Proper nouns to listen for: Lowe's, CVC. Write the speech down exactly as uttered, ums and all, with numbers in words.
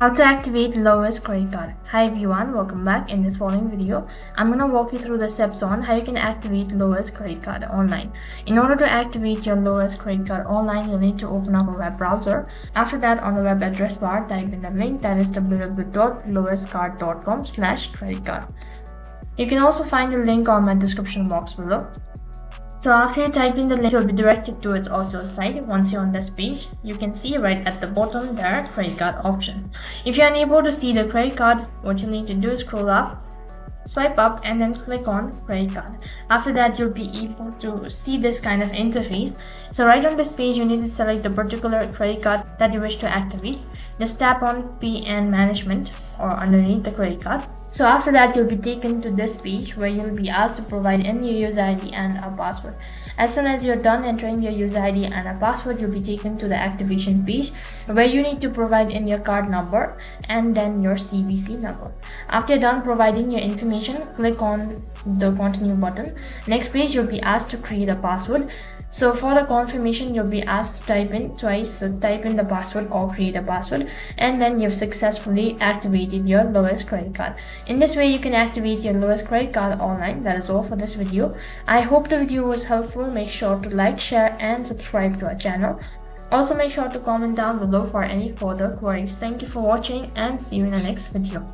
How to activate Lowe's credit card. Hi everyone, welcome back. In this following video, I'm going to walk you through the steps on how you can activate Lowe's credit card online. In order to activate your Lowe's credit card online, you'll need to open up a web browser. After that, on the web address bar, type in the link that is w w w dot lowescard dot com slash credit card. You can also find the link on my description box below. So after you type in the link, you'll be directed to its auto site. Once you're on this page, you can see right at the bottom there, credit card option. If you're unable to see the credit card, what you'll need to do is scroll up, swipe up, and then click on credit card. After that, you'll be able to see this kind of interface. So right on this page, you need to select the particular credit card that you wish to activate. Just tap on Pay and Management or underneath the credit card. So after that, you'll be taken to this page where you'll be asked to provide in your user I D and a password. As soon as you're done entering your user I D and a password, you'll be taken to the activation page where you need to provide in your card number and then your C V C number. After you're done providing your information, click on the continue button. Next page, you'll be asked to create a password. So for the confirmation, you'll be asked to type in twice. So type in the password or create a password, and then you've successfully activated your Lowe's credit card. In this way, you can activate your Lowe's credit card online. That is all for this video. I hope the video was helpful. Make sure to like, share, and subscribe to our channel. Also, make sure to comment down below for any further queries. Thank you for watching, and see you in the next video.